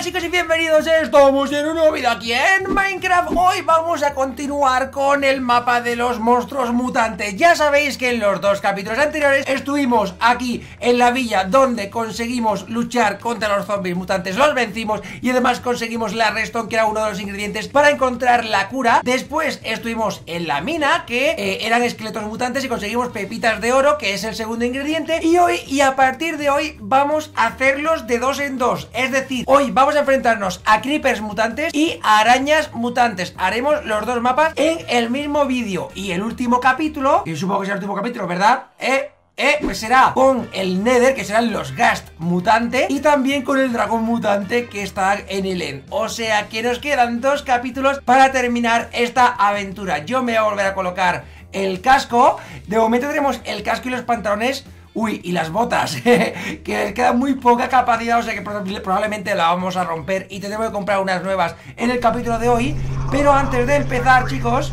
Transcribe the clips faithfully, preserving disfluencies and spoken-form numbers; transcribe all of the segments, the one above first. Hola chicos y bienvenidos, estamos en un nuevo video aquí en Minecraft. Hoy vamos a continuar con el mapa de los monstruos mutantes. Ya sabéis que en los dos capítulos anteriores estuvimos aquí en la villa donde conseguimos luchar contra los zombies mutantes, los vencimos y además conseguimos la redstone, que era uno de los ingredientes para encontrar la cura. Después estuvimos en la mina, que eh, eran esqueletos mutantes, y conseguimos pepitas de oro, que es el segundo ingrediente. Y hoy, y a partir de hoy, vamos a hacerlos de dos en dos. Es decir, hoy vamos a enfrentarnos a creepers mutantes y a arañas mutantes. Haremos los dos mapas en el mismo vídeo. Y el último capítulo, y supongo que será el último capítulo, ¿verdad? Eh... Eh, pues será con el Nether, que serán los Ghast mutante, y también con el dragón mutante que está en el End. O sea que nos quedan dos capítulos para terminar esta aventura. Yo me voy a volver a colocar el casco. De momento tenemos el casco y los pantalones. Uy, y las botas, que les queda muy poca capacidad, o sea que probablemente la vamos a romper y tendremos que comprar unas nuevas en el capítulo de hoy. Pero antes de empezar, chicos,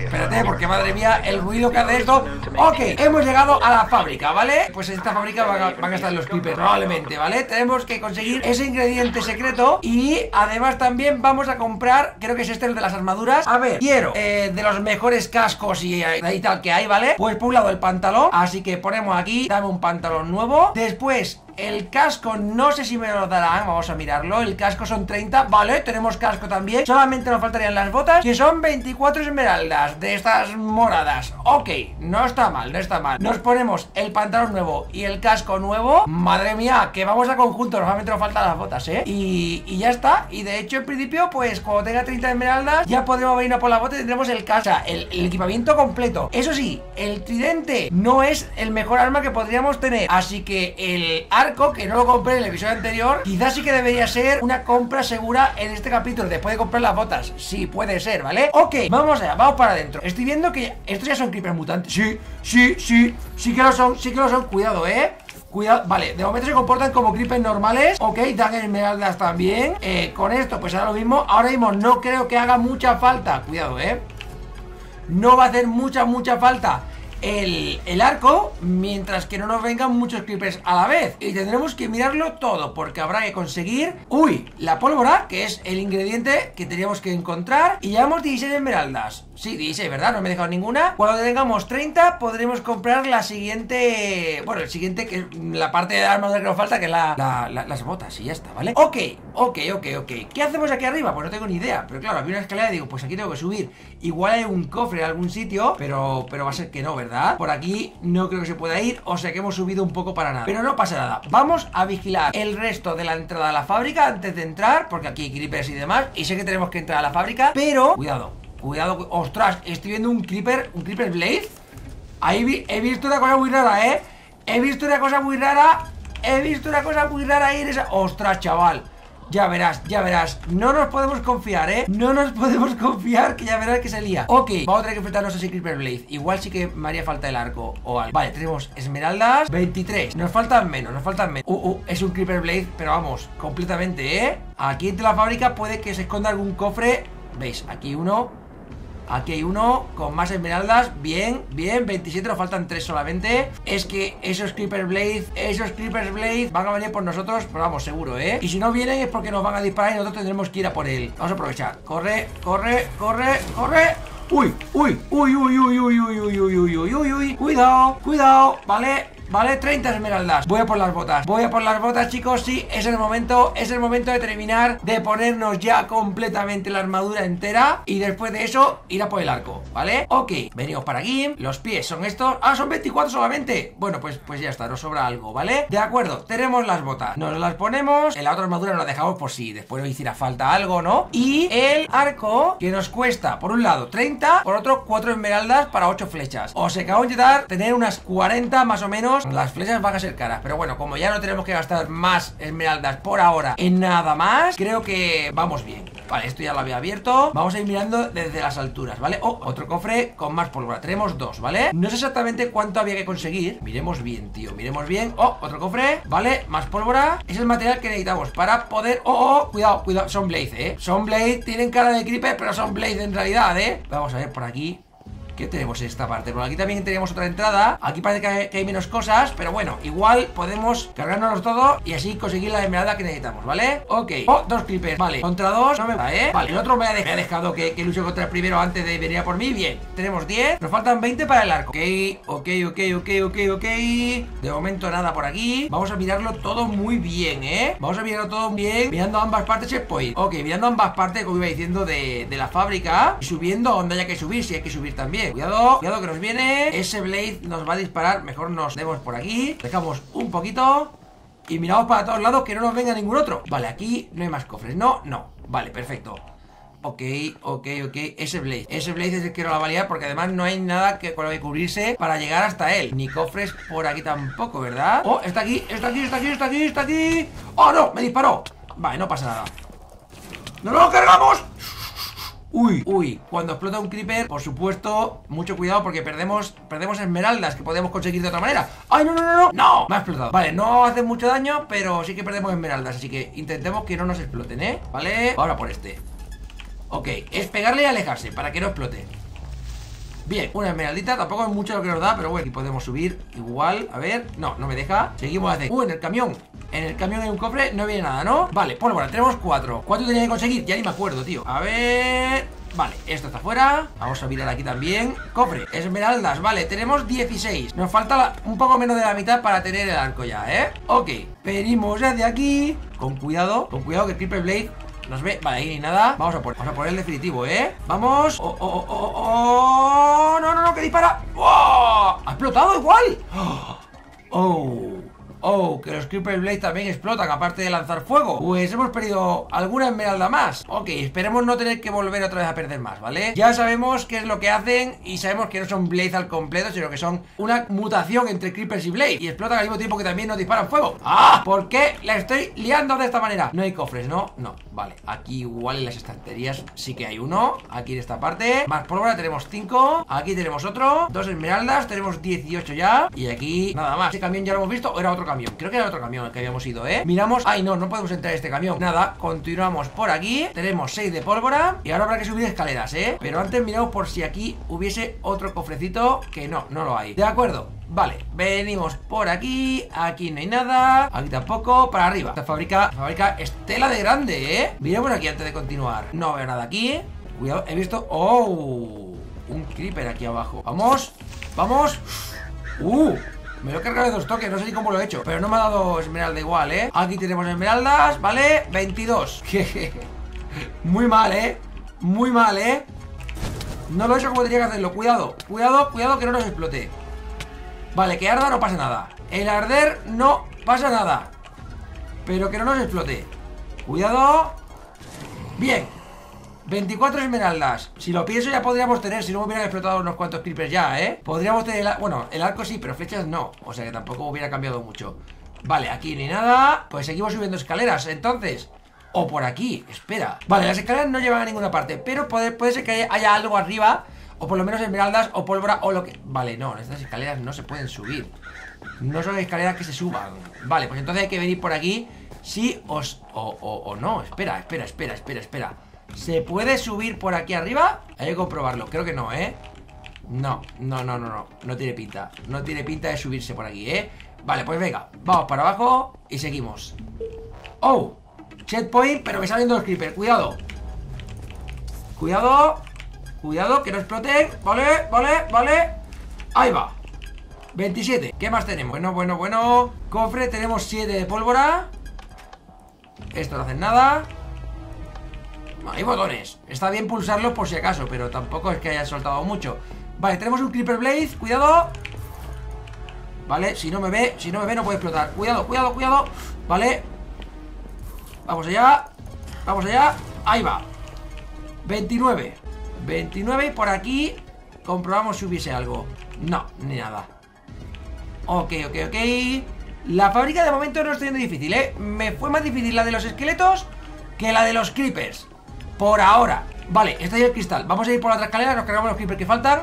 espérate, porque madre mía, el ruido que hace esto. Ok, hemos llegado a la fábrica, ¿vale? Pues en esta fábrica van a, van a estar los creepers, probablemente, ¿vale? Tenemos que conseguir ese ingrediente secreto. Y además también vamos a comprar, creo que es este, el de las armaduras. A ver, quiero eh, de los mejores cascos y, y tal que hay, ¿vale? Pues por un lado el pantalón, así que ponemos aquí, dame un pantalón nuevo. Después... el casco, no sé si me lo darán, vamos a mirarlo. El casco son treinta, vale, tenemos casco también. Solamente nos faltarían las botas, que son veinticuatro esmeraldas, de estas moradas. Ok, no está mal, no está mal. Nos ponemos el pantalón nuevo y el casco nuevo. Madre mía, que vamos a conjunto, normalmente nos faltan las botas, ¿eh? Y, y ya está, y de hecho en principio, pues cuando tenga treinta esmeraldas ya podremos venir a por la bota y tendremos el casco, el, el equipamiento completo. Eso sí, el tridente no es el mejor arma que podríamos tener, así que el arma, que no lo compré en el episodio anterior, quizás sí que debería ser una compra segura en este capítulo, después de comprar las botas. Sí, puede ser, ¿vale? Ok, vamos allá, vamos para adentro. Estoy viendo que estos ya son creepers mutantes. Sí, sí, sí, sí que lo son, sí que lo son. Cuidado, ¿eh? Cuidado, vale, de momento se comportan como creepers normales. Ok, dan esmeraldas también. eh, Con esto pues hará lo mismo. Ahora mismo no creo que haga mucha falta. Cuidado, ¿eh? No va a hacer mucha, mucha falta El, el arco, mientras que no nos vengan muchos creepers a la vez. Y tendremos que mirarlo todo, porque habrá que conseguir, uy, la pólvora, que es el ingrediente que teníamos que encontrar. Y llevamos dieciséis esmeraldas. Sí, dieciséis, ¿verdad? No me he dejado ninguna. Cuando tengamos treinta podremos comprar la siguiente, bueno, el siguiente, que es la parte de armadura que nos falta, que es la, la, la, las botas, y ya está, ¿vale? Ok, ok, ok, ok. ¿Qué hacemos aquí arriba? Pues no tengo ni idea. Pero claro, había una escalera y digo, pues aquí tengo que subir. Igual hay un cofre en algún sitio, pero, pero va a ser que no, ¿verdad? Por aquí no creo que se pueda ir, o sea que hemos subido un poco para nada, pero no pasa nada. Vamos a vigilar el resto de la entrada a la fábrica antes de entrar, porque aquí hay creepers y demás, y sé que tenemos que entrar a la fábrica, pero cuidado, cuidado. Ostras, estoy viendo un creeper, un creeper blade. Ahí vi, he visto una cosa muy rara, eh He visto una cosa muy rara He visto una cosa muy rara ahí en esa... Ostras, chaval, ya verás, ya verás. No nos podemos confiar, ¿eh? No nos podemos confiar, que ya verás que se lía. Ok, vamos a tener que enfrentarnos a ese creeper blade. Igual sí que me haría falta el arco o algo. Vale, tenemos esmeraldas, veintitrés. Nos faltan menos, nos faltan menos. Uh, uh, es un creeper blade, pero vamos, completamente, ¿eh? Aquí entre la fábrica puede que se esconda algún cofre. ¿Veis? Aquí uno... Aquí hay uno con más esmeraldas. Bien, bien, veintisiete, nos faltan tres solamente. Es que esos creeper blade, esos creeper blade van a venir por nosotros, pero vamos, seguro, ¿eh? Y si no vienen es porque nos van a disparar y nosotros tendremos que ir a por él. Vamos a aprovechar. Corre, corre, corre, corre. Uy, uy, uy, uy, uy, uy, uy, uy, uy, uy, uy, uy, uy. Cuidado, cuidado, ¿vale? Vale, treinta esmeraldas. Voy a por las botas. Voy a por las botas, chicos. Sí, es el momento. Es el momento de terminar de ponernos ya completamente la armadura entera. Y después de eso, ir a por el arco, ¿vale? Ok, venimos para aquí. Los pies son estos. Ah, son veinticuatro solamente. Bueno, pues, pues ya está, nos sobra algo, ¿vale? De acuerdo, tenemos las botas. Nos las ponemos. En la otra armadura nos la dejamos por si después nos hiciera falta algo, ¿no? Y el arco, que nos cuesta, por un lado, treinta. Por otro, cuatro esmeraldas para ocho flechas. O sea, que vamos a intentar tener unas cuarenta más o menos. Las flechas van a ser caras, pero bueno, como ya no tenemos que gastar más esmeraldas por ahora en nada más, creo que vamos bien. Vale, esto ya lo había abierto. Vamos a ir mirando desde las alturas, ¿vale? Oh, otro cofre con más pólvora. Tenemos dos, ¿vale? No sé exactamente cuánto había que conseguir. Miremos bien, tío, miremos bien. Oh, otro cofre, ¿vale? Más pólvora. Es el material que necesitamos para poder... Oh, oh, cuidado, cuidado. Son blade, ¿eh? Son blade, tienen cara de creeper, pero son blade en realidad, ¿eh? Vamos a ver por aquí. ¿Qué tenemos en esta parte? Bueno, aquí también tenemos otra entrada. Aquí parece que hay, que hay menos cosas, pero bueno, igual podemos cargárnoslo todo y así conseguir la esmeralda que necesitamos, ¿vale? Ok. Oh, dos creepers, vale. Contra dos, no me va, ¿eh? Vale, el otro me ha dejado, me ha dejado que, que luche contra el primero antes de venir a por mí. Bien, tenemos diez. Nos faltan veinte para el arco. Ok, ok, ok, ok, ok, ok. De momento nada por aquí. Vamos a mirarlo todo muy bien, ¿eh? Vamos a mirarlo todo bien, mirando ambas partes checkpoint. Ok, mirando ambas partes, como iba diciendo, de, de la fábrica. Y subiendo donde haya que subir, si hay que subir también. Cuidado, cuidado que nos viene. Ese Blade nos va a disparar. Mejor nos demos por aquí. Dejamos un poquito. Y miramos para todos lados que no nos venga ningún otro. Vale, aquí no hay más cofres. No, no. Vale, perfecto. Ok, ok, ok, ese Blaze, ese Blaze es el que no la va a liar, porque además no hay nada que, con lo que cubrirse para llegar hasta él. Ni cofres por aquí tampoco, ¿verdad? Oh, está aquí, está aquí, está aquí, está aquí, está aquí. Oh, no, me disparó. Vale, no pasa nada. ¡No lo cargamos! Uy, uy, cuando explota un creeper, por supuesto, mucho cuidado porque perdemos perdemos esmeraldas que podemos conseguir de otra manera. ¡Ay, no, no, no, no! ¡No! Me ha explotado. Vale, no hace mucho daño, pero sí que perdemos esmeraldas, así que intentemos que no nos exploten, ¿eh? Vale, ahora por este. Ok, es pegarle y alejarse para que no explote. Bien, una esmeraldita, tampoco es mucho lo que nos da, pero bueno, aquí podemos subir igual, a ver, no, no me deja. Seguimos haciendo, uh, en el camión, en el camión hay un cofre, no viene nada, ¿no? Vale, pues bueno, tenemos cuatro, ¿cuánto tenía que conseguir? Ya ni me acuerdo, tío, a ver, vale, esto está fuera, vamos a mirar aquí también, cofre, esmeraldas, vale, tenemos dieciséis, nos falta la, un poco menos de la mitad para tener el arco ya, ¿eh? Ok, venimos hacia aquí, con cuidado, con cuidado que el Triple Blade nos ve, vale, ahí ni nada. Vamos a por, vamos a por el definitivo, ¿eh? Vamos. Oh, oh, oh, oh, oh. No, no, no, que dispara. ¡Oh! ¡Ha explotado igual! ¡Oh! Oh, que los Creeper Blade también explotan, aparte de lanzar fuego. Pues hemos perdido alguna esmeralda más. Ok, esperemos no tener que volver otra vez a perder más, ¿vale? Ya sabemos qué es lo que hacen y sabemos que no son Blade al completo, sino que son una mutación entre Creepers y Blade. Y explotan al mismo tiempo que también nos disparan fuego. ¡Ah! ¿Por qué la estoy liando de esta manera? No hay cofres, ¿no? No, vale. Aquí igual en las estanterías sí que hay uno. Aquí en esta parte. Más pólvora, tenemos cinco. Aquí tenemos otro. Dos esmeraldas, tenemos dieciocho ya. Y aquí nada más. Ese camión ya lo hemos visto, ¿o era otro camión? Creo que era otro camión el que habíamos ido, ¿eh? Miramos, ay no, no podemos entrar en este camión. Nada, continuamos por aquí. Tenemos seis de pólvora y ahora habrá que subir escaleras, ¿eh? Pero antes miramos por si aquí hubiese otro cofrecito, que no, no lo hay. De acuerdo, vale, venimos por aquí. Aquí no hay nada, aquí tampoco. Para arriba, esta fábrica, la fábrica estela de grande, ¿eh? Miramos aquí antes de continuar. No veo nada aquí. Cuidado, he visto, oh, un creeper aquí abajo. Vamos, vamos. Uh, me lo he cargado de dos toques, no sé ni cómo lo he hecho, pero no me ha dado esmeralda igual, ¿eh? Aquí tenemos esmeraldas, ¿vale? veintidós. Muy mal, ¿eh? Muy mal, ¿eh? No lo he hecho como tenía que hacerlo, cuidado. Cuidado, cuidado que no nos explote. Vale, que arda no pasa nada. El arder no pasa nada, pero que no nos explote. Cuidado. Bien, veinticuatro esmeraldas. Si lo pienso ya podríamos tener, si no me hubieran explotado unos cuantos creepers ya, ¿eh? Podríamos tener, el, bueno, el arco sí, pero flechas no. O sea que tampoco hubiera cambiado mucho. Vale, aquí ni nada. Pues seguimos subiendo escaleras, entonces. O por aquí, espera. Vale, las escaleras no llevan a ninguna parte, pero puede, puede ser que haya algo arriba. O por lo menos esmeraldas o pólvora o lo que... Vale, no, estas escaleras no se pueden subir. No son escaleras que se suban. Vale, pues entonces hay que venir por aquí. Sí os... o, o, o no, espera, espera, espera, espera, espera. ¿Se puede subir por aquí arriba? Hay que comprobarlo, creo que no, ¿eh? No, no, no, no, no, no tiene pinta. No tiene pinta de subirse por aquí, ¿eh? Vale, pues venga, vamos para abajo y seguimos. ¡Oh! Checkpoint, pero me salen dos creepers, cuidado. Cuidado. Cuidado, que no exploten. Vale, vale, vale. Ahí va, veintisiete, ¿qué más tenemos? Bueno, bueno, bueno. Cofre, tenemos siete de pólvora. Esto no hace nada. Hay botones, está bien pulsarlos por si acaso, pero tampoco es que haya soltado mucho. Vale, tenemos un Creeper Blade, cuidado. Vale, si no me ve, si no me ve no puede explotar. Cuidado, cuidado, cuidado, vale. Vamos allá, vamos allá, ahí va. Veintinueve, veintinueve, por aquí comprobamos si hubiese algo. No, ni nada. Ok, ok, ok. La fábrica de momento no está siendo difícil, ¿eh? Me fue más difícil la de los esqueletos que la de los creepers. Por ahora. Vale, este es el cristal. Vamos a ir por la otra escalera, nos cargamos los creepers que faltan,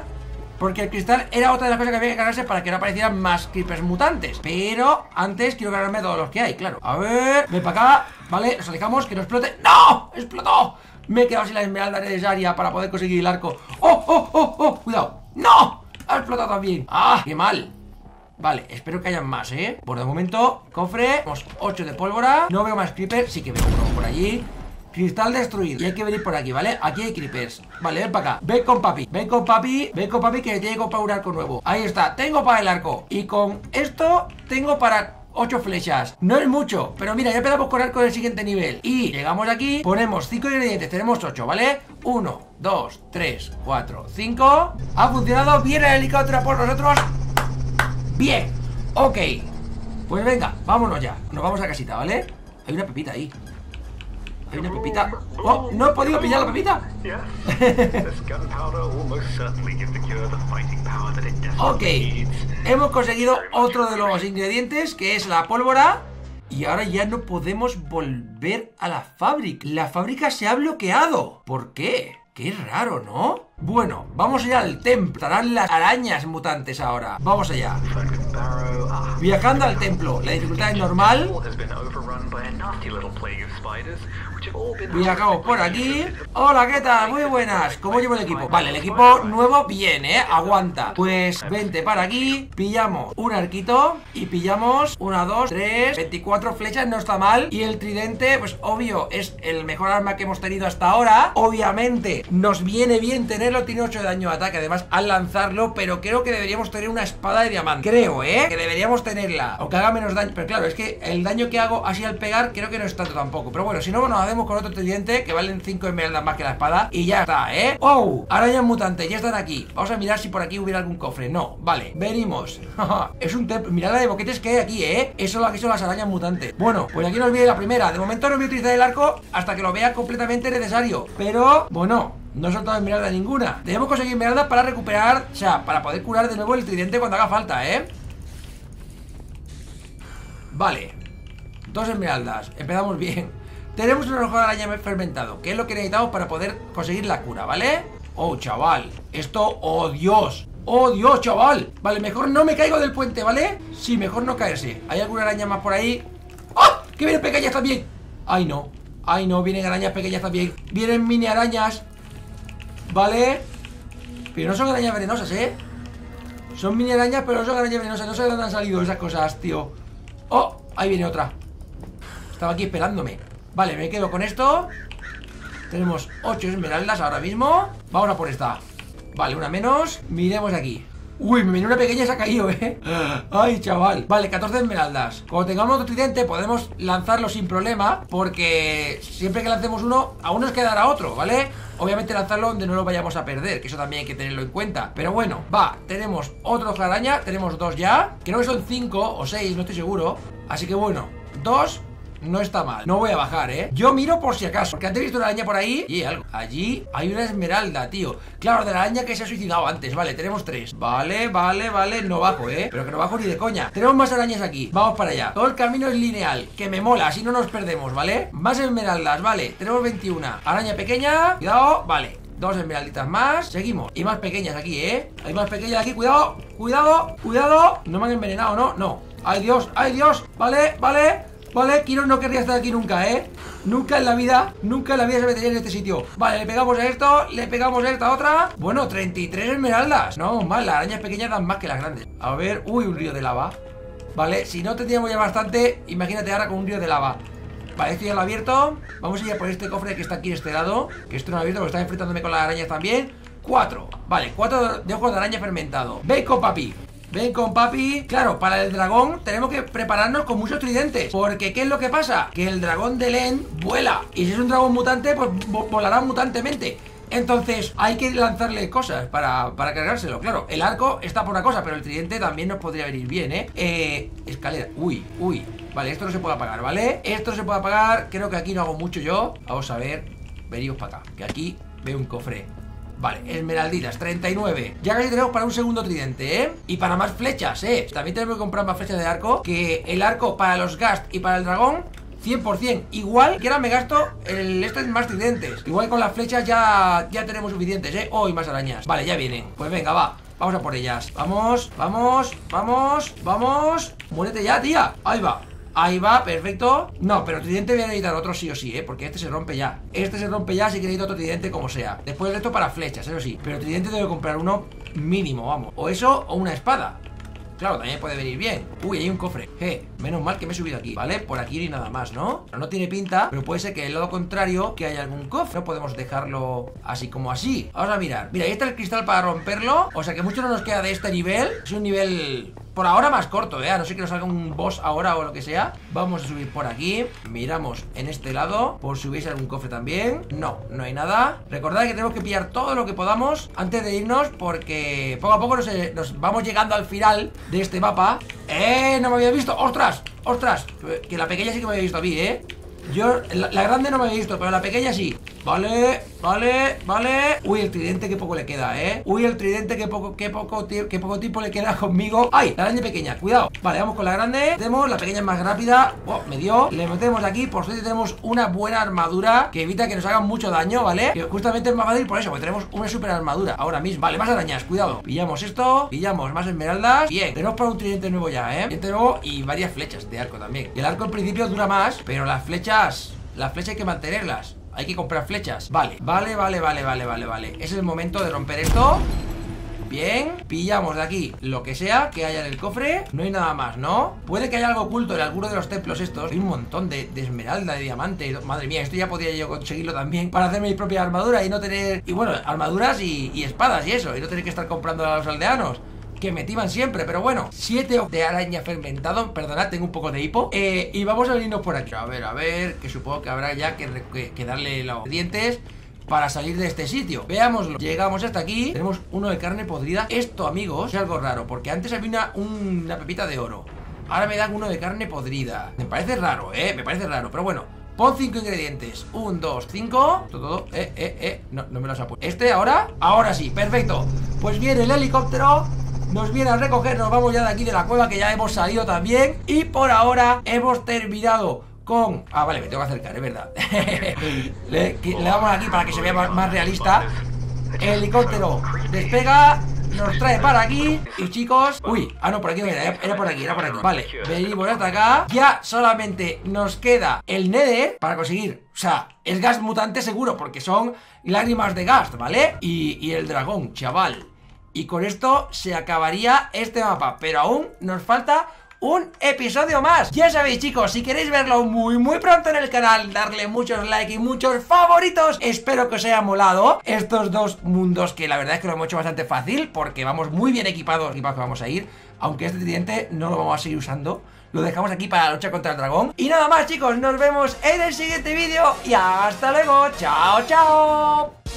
porque el cristal era otra de las cosas que había que cargarse para que no aparecieran más creepers mutantes. Pero antes quiero cargarme todos los que hay, claro. A ver, ven para acá. Vale, nos alejamos, que no explote. ¡No! ¡Explotó! Me he quedado sin la esmeralda necesaria para poder conseguir el arco. ¡Oh, oh, oh, oh! Cuidado, ¡No! ¡Ha explotado también! ¡Ah! ¡Qué mal! Vale, espero que hayan más, ¿eh? Por el momento, cofre. Tenemos ocho de pólvora. No veo más creepers. Sí que veo uno por allí. Cristal destruido. Y hay que venir por aquí, ¿vale? Aquí hay creepers. Vale, ven para acá. Ven con papi. Ven con papi. Ven con papi que llego para un arco nuevo. Ahí está. Tengo para el arco. Y con esto tengo para ocho flechas. No es mucho. Pero mira, ya empezamos con arco del siguiente nivel. Y llegamos aquí. Ponemos cinco ingredientes. Tenemos ocho, ¿vale? uno, dos, tres, cuatro, cinco. Ha funcionado. Viene la helicóptero por nosotros. Bien. Ok. Pues venga, vámonos ya. Nos vamos a casita, ¿vale? Hay una pepita ahí. Hay una pepita. ¡Oh! ¡No he podido pillar la pepita! Ok. Hemos conseguido otro de los ingredientes, que es la pólvora. Y ahora ya no podemos volver a la fábrica. La fábrica se ha bloqueado. ¿Por qué? Qué raro, ¿no? Bueno, vamos allá al templo. Estarán las arañas mutantes ahora. Vamos allá. Viajando al templo. La dificultad es normal. Viajamos por aquí. Hola, ¿qué tal? Muy buenas. ¿Cómo llevo el equipo? Vale, el equipo nuevo bien, ¿eh? Aguanta. Pues vente para aquí. Pillamos un arquito. Y pillamos una, dos, tres, veinticuatro flechas. No está mal. Y el tridente, pues obvio, es el mejor arma que hemos tenido hasta ahora. Obviamente, nos viene bien tenerlo. Tiene ocho de daño de ataque, además, al lanzarlo. Pero creo que deberíamos tener una espada de diamante. Creo, ¿eh? Que deberíamos tenerla. O que haga menos daño. Pero claro, es que el daño que hago así al pegar creo que no es tanto tampoco. Pero bueno, si no, nos hacemos con otro tridente que valen cinco esmeraldas más que la espada. Y ya está, ¿eh? ¡Oh! Arañas mutantes, ya están aquí. Vamos a mirar si por aquí hubiera algún cofre. No, vale. Venimos. Es un templo. Mirad la de boquetes que hay aquí, ¿eh? Eso es lo que son las arañas mutantes. Bueno, pues aquí nos viene la primera. De momento no voy a utilizar el arco hasta que lo vea completamente necesario. Pero, bueno, no he soltado esmeralda ninguna. Debemos conseguir esmeraldas para recuperar, o sea, para poder curar de nuevo el tridente cuando haga falta, ¿eh? Vale. Dos esmeraldas. Empezamos bien. Tenemos un ojo de araña fermentado, que es lo que necesitamos para poder conseguir la cura, ¿vale? Oh, chaval, esto, oh Dios, oh Dios, chaval. Vale, mejor no me caigo del puente, ¿vale? Sí, mejor no caerse. ¿Hay alguna araña más por ahí? ¡Ah! ¡Que vienen pequeñas también! ¡Ay, no! ¡Ay, no! Vienen arañas pequeñas también. Vienen mini arañas. ¿Vale? Pero no son arañas venenosas, ¿eh? Son mini arañas, pero no son arañas venenosas. No sé de dónde han salido esas cosas, tío. ¡Oh! Ahí viene otra. Estaba aquí esperándome. Vale, me quedo con esto. Tenemos ocho esmeraldas ahora mismo. Vamos a por esta. Vale, una menos. Miremos aquí. Uy, me viene una pequeña y se ha caído, ¿eh? Ay, chaval. Vale, catorce esmeraldas. Cuando tengamos otro tridente podemos lanzarlo sin problema, porque siempre que lancemos uno, aún nos quedará otro, ¿vale? Obviamente lanzarlo donde no lo vayamos a perder, que eso también hay que tenerlo en cuenta. Pero bueno, va, tenemos otro ojo de araña. Tenemos dos ya. Creo que son cinco o seis, no estoy seguro. Así que bueno, dos. No está mal, no voy a bajar, ¿eh? Yo miro por si acaso, porque antes he visto una araña por ahí. Y hay algo, allí hay una esmeralda, tío. Claro, de la araña que se ha suicidado antes. Vale, tenemos tres, vale, vale, vale. No bajo, ¿eh? Pero que no bajo ni de coña. Tenemos más arañas aquí, vamos para allá. Todo el camino es lineal, que me mola, así no nos perdemos, ¿vale? Más esmeraldas, vale. Tenemos veintiuno, araña pequeña. Cuidado, vale, dos esmeralditas más. Seguimos, y más pequeñas aquí, ¿eh? Hay más pequeñas aquí, cuidado, cuidado, cuidado. No me han envenenado, ¿no? No. Ay, Dios, ay, Dios, vale, vale. Vale, Kiron no querría estar aquí nunca, ¿eh? Nunca en la vida, nunca en la vida se metería en este sitio. Vale, le pegamos a esto, le pegamos a esta otra. Bueno, treinta y tres esmeraldas. No, mal, las arañas pequeñas dan más que las grandes. A ver, uy, un río de lava. Vale, si no teníamos ya bastante, imagínate ahora con un río de lava. Vale, esto ya lo he abierto. Vamos a ir a por este cofre que está aquí en este lado. Que esto no lo he abierto porque estaba enfrentándome con las arañas también. Cuatro, vale, cuatro de ojos de araña fermentado. Bacon, papi. Ven con papi. Claro, para el dragón tenemos que prepararnos con muchos tridentes, porque ¿qué es lo que pasa? Que el dragón de Len vuela, y si es un dragón mutante, pues volará mutantemente. Entonces hay que lanzarle cosas para, para cargárselo. Claro, el arco está por una cosa, pero el tridente también nos podría venir bien, ¿eh? Eh, escalera, uy, uy. Vale, esto no se puede apagar, ¿vale? Esto no se puede apagar, creo que aquí no hago mucho yo. Vamos a ver, venimos para acá, que aquí veo un cofre. Vale, esmeralditas, treinta y nueve. Ya casi tenemos para un segundo tridente, ¿eh? Y para más flechas, ¿eh? También tenemos que comprar más flechas de arco. Que el arco para los Ghast y para el dragón, cien por cien. Igual que ahora me gasto el este más tridentes. Igual con las flechas ya, ya tenemos suficientes, ¿eh? Oh, y más arañas. Vale, ya vienen. Pues venga, va. Vamos a por ellas. Vamos, vamos, vamos, vamos. Muérete ya, tía. Ahí va. Ahí va, perfecto. No, pero el tridente voy a necesitar otro sí o sí, ¿eh? Porque este se rompe ya. Este se rompe ya, así que necesito otro tridente como sea. Después el resto para flechas, eso sí. Pero el tridente tengo que comprar uno mínimo, vamos. O eso o una espada. Claro, también puede venir bien. Uy, hay un cofre. Eh, menos mal que me he subido aquí, ¿vale? Por aquí ni nada más, ¿no? Pero no tiene pinta, pero puede ser que del lado contrario que haya algún cofre. No podemos dejarlo así como así. Vamos a mirar. Mira, ahí está el cristal para romperlo. O sea que mucho no nos queda de este nivel. Es un nivel por ahora más corto, ¿eh? A no ser que nos salga un boss ahora o lo que sea. Vamos a subir por aquí. Miramos en este lado por si hubiese algún cofre también. No, no hay nada. Recordad que tenemos que pillar todo lo que podamos antes de irnos, porque poco a poco nos, eh, nos vamos llegando al final de este mapa. ¡Eh! No me había visto. ¡Ostras! ¡Ostras! Que la pequeña sí que me había visto a mí, ¿eh? Yo, la, la grande no me había visto, pero la pequeña sí. Vale, vale, vale. Uy, el tridente, qué poco le queda, ¿eh? Uy, el tridente, qué poco, qué poco, qué poco tiempo le queda conmigo. ¡Ay! La grande y pequeña, cuidado. Vale, vamos con la grande. Tenemos, la pequeña es más rápida. Oh, me dio. Le metemos aquí. Por suerte tenemos una buena armadura que evita que nos hagan mucho daño, ¿vale? Que justamente es más fácil por eso, porque tenemos una super armadura ahora mismo. Vale, más arañas, cuidado. Pillamos esto. Pillamos más esmeraldas. Bien, tenemos para un tridente nuevo ya, ¿eh? Tridente nuevo y varias flechas de arco también. Y el arco al principio dura más, pero las flechas, las flechas hay que mantenerlas. Hay que comprar flechas. Vale, vale, vale, vale, vale, vale, vale. Es el momento de romper esto. Bien, pillamos de aquí lo que sea que haya en el cofre. No hay nada más, ¿no? Puede que haya algo oculto en alguno de los templos estos. Hay un montón de, de esmeralda, de diamante. Madre mía, esto ya podría yo conseguirlo también para hacerme mi propia armadura y no tener... Y bueno, armaduras y, y espadas y eso. Y no tener que estar comprando a los aldeanos, que me timan siempre, pero bueno. Siete de araña fermentado, perdonad, tengo un poco de hipo. eh, Y vamos a venirnos por aquí. A ver, a ver, que supongo que habrá ya que, que, que darle los dientes para salir de este sitio. Veámoslo. Llegamos hasta aquí. Tenemos uno de carne podrida. Esto, amigos, es algo raro, porque antes había una, un, una pepita de oro. Ahora me dan uno de carne podrida. Me parece raro, eh, me parece raro, pero bueno. Pon cinco ingredientes. uno, dos, cinco. Todo, todo. Eh, eh, eh no, no me los apunto. Este ahora, ahora sí, perfecto. Pues viene el helicóptero, nos viene a recoger, nos vamos ya de aquí de la cueva, que ya hemos salido también. Y por ahora hemos terminado con... Ah, vale, me tengo que acercar, es verdad. le, le damos aquí para que se vea más, más realista. El helicóptero despega, nos trae para aquí. Y chicos... Uy, ah no, por aquí no era, era por aquí, era por aquí. Vale, venimos hasta acá. Ya solamente nos queda el Nether para conseguir... O sea, es gas mutante seguro, porque son lágrimas de gas, ¿vale? Y, y el dragón, chaval. Y con esto se acabaría este mapa, pero aún nos falta un episodio más. Ya sabéis, chicos, si queréis verlo muy muy pronto en el canal, darle muchos likes y muchos favoritos. Espero que os haya molado estos dos mundos, que la verdad es que lo hemos hecho bastante fácil, porque vamos muy bien equipados, equipados que vamos a ir. Aunque este tridente no lo vamos a seguir usando, lo dejamos aquí para la lucha contra el dragón. Y nada más, chicos, nos vemos en el siguiente vídeo. Y hasta luego, chao, chao.